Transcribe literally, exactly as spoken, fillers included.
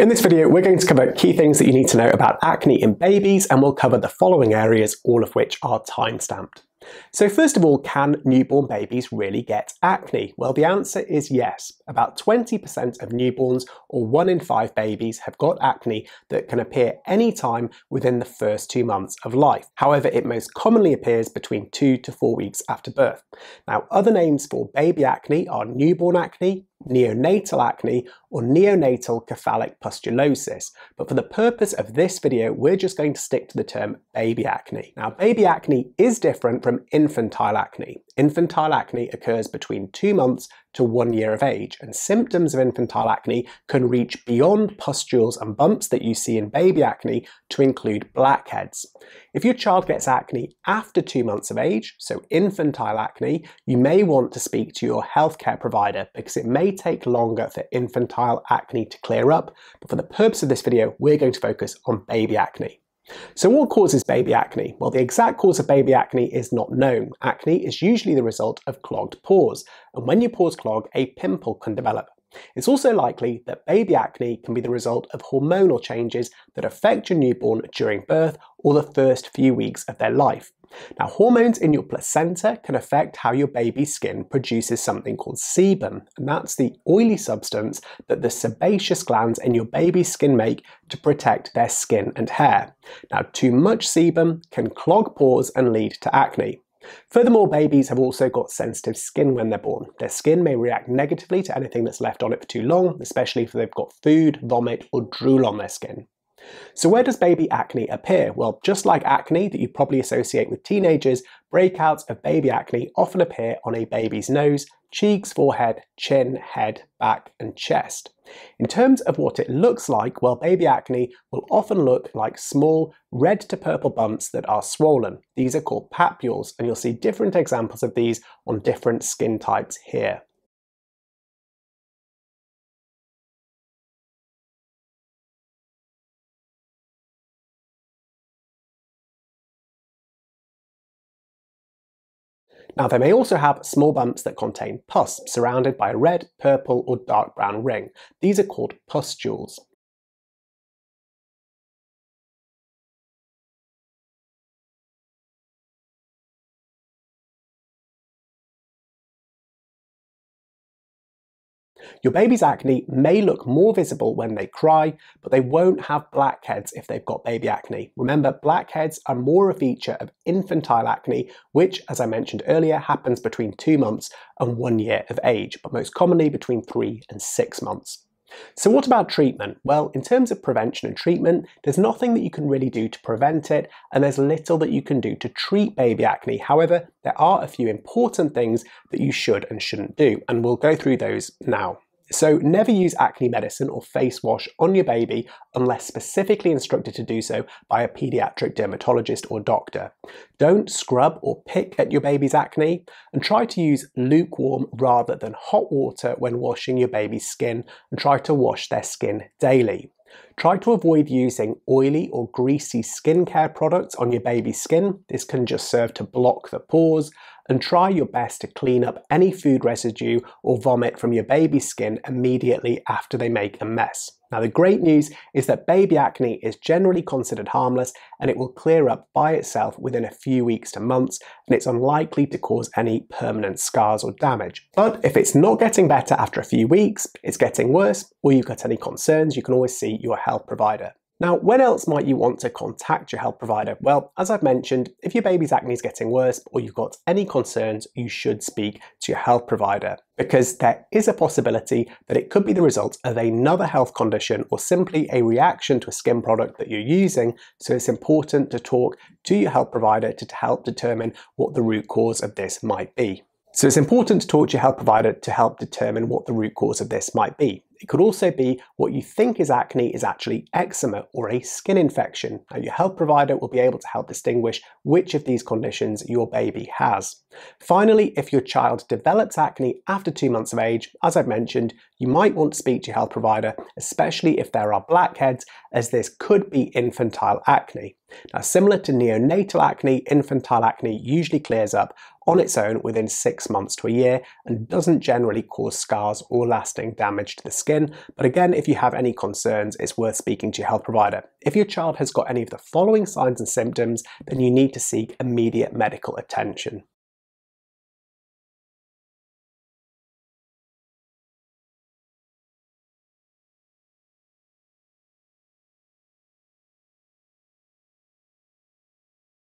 In this video, we're going to cover key things that you need to know about acne in babies, and we'll cover the following areas, all of which are time-stamped. So first of all, can newborn babies really get acne? Well, the answer is yes. About twenty percent of newborns, or one in five babies, have got acne that can appear any time within the first two months of life. However, it most commonly appears between two to four weeks after birth. Now, other names for baby acne are newborn acne, neonatal acne, or neonatal cephalic pustulosis. But for the purpose of this video, we're just going to stick to the term baby acne. Now, baby acne is different from infantile acne. Infantile acne occurs between two months to one year of age, and symptoms of infantile acne can reach beyond pustules and bumps that you see in baby acne to include blackheads. If your child gets acne after two months of age, so infantile acne, you may want to speak to your healthcare provider because it may take longer for infantile acne to clear up, but for the purpose of this video, we're going to focus on baby acne. So what causes baby acne? Well, the exact cause of baby acne is not known. Acne is usually the result of clogged pores, and when your pores clog, a pimple can develop. It's also likely that baby acne can be the result of hormonal changes that affect your newborn during birth or the first few weeks of their life. Now, hormones in your placenta can affect how your baby's skin produces something called sebum, and that's the oily substance that the sebaceous glands in your baby's skin make to protect their skin and hair. Now, too much sebum can clog pores and lead to acne. Furthermore, babies have also got sensitive skin when they're born. Their skin may react negatively to anything that's left on it for too long, especially if they've got food, vomit, or drool on their skin. So where does baby acne appear? Well, just like acne that you probably associate with teenagers, breakouts of baby acne often appear on a baby's nose, cheeks, forehead, chin, head, back, and chest. In terms of what it looks like, well, baby acne will often look like small red to purple bumps that are swollen. These are called papules, and you'll see different examples of these on different skin types here. Now, they may also have small bumps that contain pus, surrounded by a red, purple, or dark brown ring. These are called pustules. Your baby's acne may look more visible when they cry, but they won't have blackheads if they've got baby acne. Remember, blackheads are more a feature of infantile acne, which, as I mentioned earlier, happens between two months and one year of age, but most commonly between three and six months. So what about treatment? Well, in terms of prevention and treatment, there's nothing that you can really do to prevent it, and there's little that you can do to treat baby acne. However, there are a few important things that you should and shouldn't do, and we'll go through those now. So never use acne medicine or face wash on your baby unless specifically instructed to do so by a pediatric dermatologist or doctor. Don't scrub or pick at your baby's acne, and try to use lukewarm rather than hot water when washing your baby's skin, and try to wash their skin daily. Try to avoid using oily or greasy skincare products on your baby's skin. This can just serve to block the pores, and try your best to clean up any food residue or vomit from your baby's skin immediately after they make a mess. Now, the great news is that baby acne is generally considered harmless, and it will clear up by itself within a few weeks to months, and it's unlikely to cause any permanent scars or damage. But if it's not getting better after a few weeks, it's getting worse, or you've got any concerns, you can always see your health provider. Now, when else might you want to contact your health provider? Well, as I've mentioned, if your baby's acne is getting worse or you've got any concerns, you should speak to your health provider, because there is a possibility that it could be the result of another health condition or simply a reaction to a skin product that you're using. So it's important to talk to your health provider to help determine what the root cause of this might be. So it's important to talk to your health provider to help determine what the root cause of this might be. It could also be what you think is acne is actually eczema or a skin infection. Now, your health provider will be able to help distinguish which of these conditions your baby has. Finally, if your child develops acne after two months of age, as I've mentioned, you might want to speak to your health provider, especially if there are blackheads, as this could be infantile acne. Now, similar to neonatal acne, infantile acne usually clears up on its own within six months to a year and doesn't generally cause scars or lasting damage to the skin. But again, if you have any concerns, it's worth speaking to your health provider. If your child has got any of the following signs and symptoms, then you need to seek immediate medical attention.